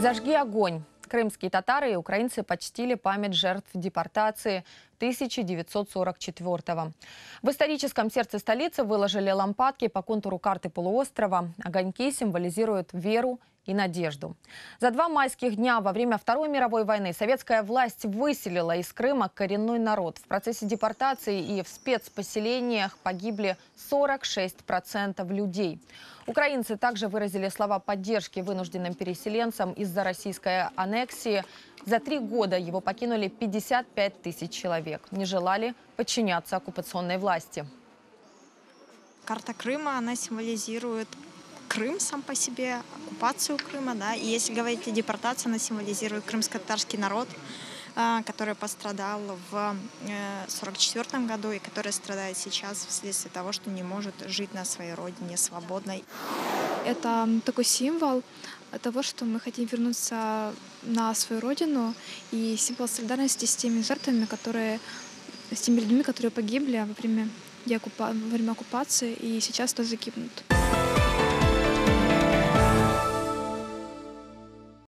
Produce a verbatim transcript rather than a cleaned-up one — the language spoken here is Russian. Зажги огонь. Крымские татары и украинцы почтили память жертв депортации тысяча девятьсот сорок четвёртого. В историческом сердце столицы выложили лампадки по контуру карты полуострова. Огоньки символизируют веру и надежду. За два майских дня во время Второй мировой войны советская власть выселила из Крыма коренной народ. В процессе депортации и в спецпоселениях погибли сорок шесть процентов людей. Украинцы также выразили слова поддержки вынужденным переселенцам из-за российской аннексии. За три года его покинули пятьдесят пять тысяч человек. Не желали подчиняться оккупационной власти. Карта Крыма, она символизирует Крым сам по себе, оккупацию Крыма, да, и если говорить о депортации, она символизирует крымскотатарский народ, который пострадал в тысяча девятьсот сорок четвёртом году и который страдает сейчас вследствие того, что не может жить на своей родине свободной. Это такой символ того, что мы хотим вернуться на свою родину, и символ солидарности с теми жертвами, которые, с теми людьми, которые погибли во время, во время оккупации и сейчас тоже гибнут.